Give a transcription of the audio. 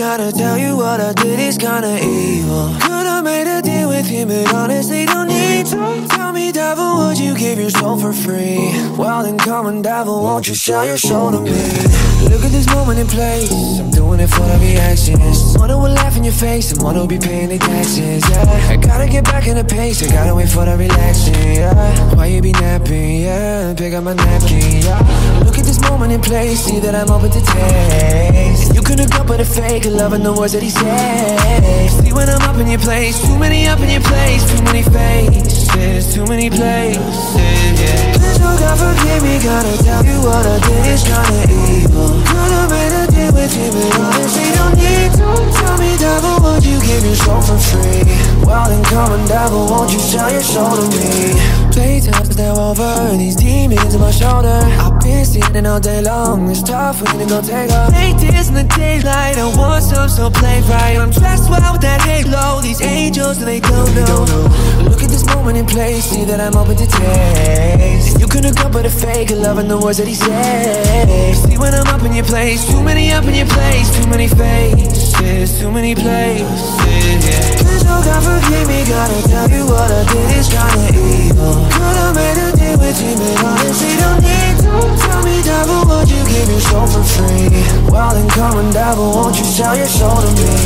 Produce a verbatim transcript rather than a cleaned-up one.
gotta tell you what I did is kinda evil. Could've made a deal with him, but honestly don't need to. Tell me, devil, would you give your soul for free? Well then come on, devil, won't you show your soul to me? Look at this moment in place, I'm doing it for the reactions. One who will laugh in your face and one who'll be paying the taxes, yeah. I gotta get back in the pace, I gotta wait for the relaxing, yeah. Why you be napping, yeah, pick up my napkin, yeah. Look at this moment in place, see that I'm open to taste. You couldn't go but a fake, loving the words that he says. See when I'm up in your place, too many up in your place. Too many faces, too many places, yeah. Please, oh God, forgive me, gotta tell you what I did is kinda evil. Could've made a deal with you, but honestly don't need to. Tell me, devil, would you give your soul for free? Well then come on, devil, won't you sell your soul to me? Playtime's now over, these demons on my shoulder. I've been sitting all day long, it's tough, we need to go take off. Late days in the daylight, I want some, so play right. I'm dressed well with that halo, these angels, they don't know. Look at this moment in place, see that I'm open to taste. You couldn't go but a fake, loving the words that he says. See when I'm up in your place, too many up in your place. Too many faces, too many places, yeah. Please, oh God, forgive me, gotta tell you what I did is kinda evil. Could've made a deal with him, but honestly don't need to. Tell me, devil, would you give your soul for free? Well then come on, devil, won't you sell your soul to me?